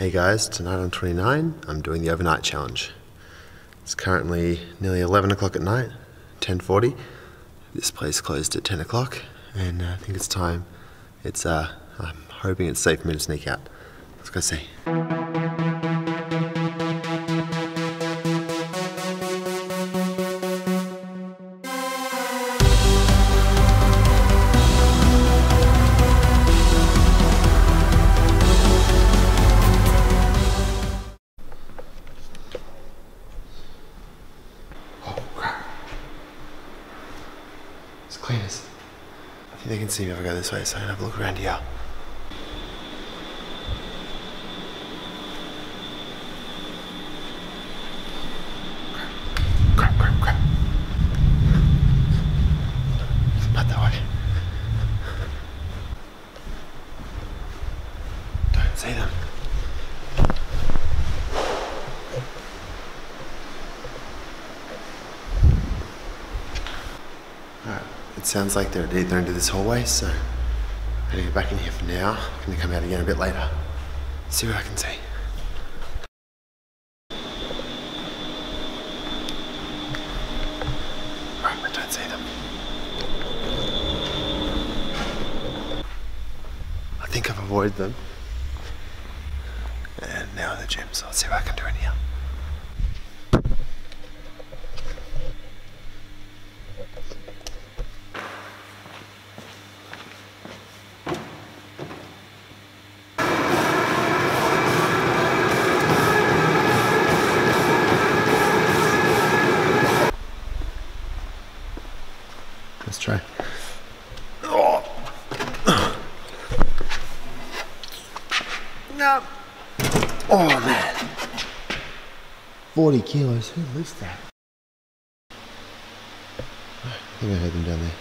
Hey guys, tonight on 29, I'm doing the overnight challenge. It's currently nearly 11 o'clock at night, 10:40. This place closed at 10 o'clock, and I think it's time. I'm hoping it's safe for me to sneak out. Let's go see. Cleaners. I think they can see me if I go this way, so I'm gonna have a look around here. Crap. It's about that way. Don't see them. Alright. It sounds like they're either into this hallway, so I'm gonna go back in here for now. I'm gonna come out again a bit later. See what I can see. Right, I don't see them. I think I've avoided them. And now in the gym, so I'll see what I can do in here. Let's try. Oh. No. Oh man. 40 kilos, who lifts that? I think I heard them down there.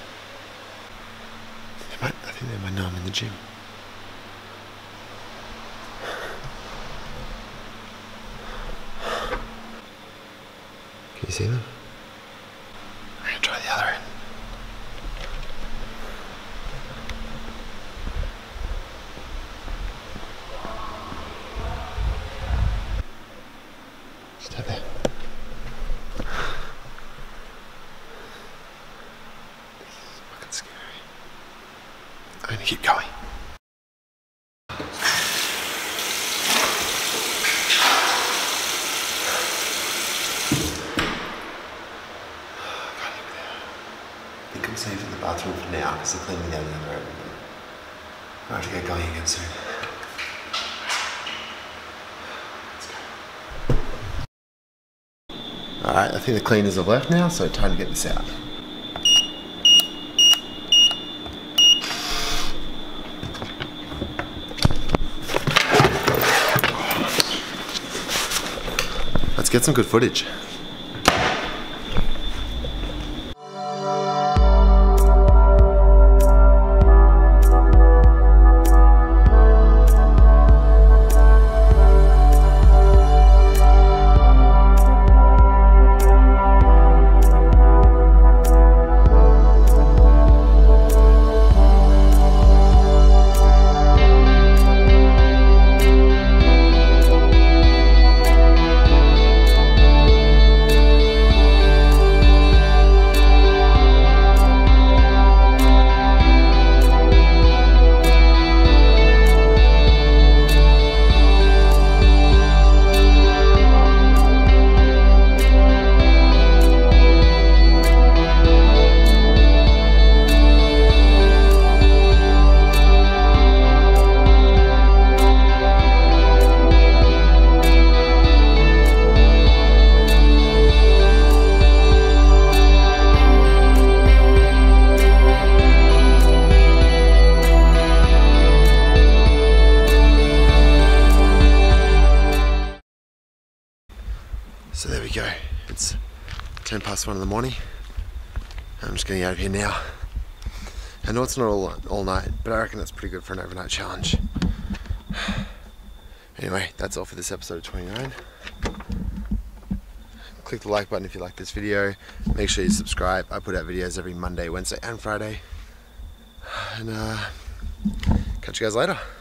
I think they might know I'm in the gym. Can you see them? I'm gonna try the other end. I'm gonna keep going. I think I'm safe in the bathroom for now because they're cleaning down the other end. I have to get going again soon. Let's go. Alright, I think the cleaners have left now, so time to get this out. Let's get some good footage. So there we go, it's 10 past 1 in the morning. I'm just getting out of here now. I know it's not all night, but I reckon that's pretty good for an overnight challenge. Anyway, that's all for this episode of 29. Click the like button if you like this video. Make sure you subscribe. I put out videos every Monday, Wednesday and Friday. And catch you guys later.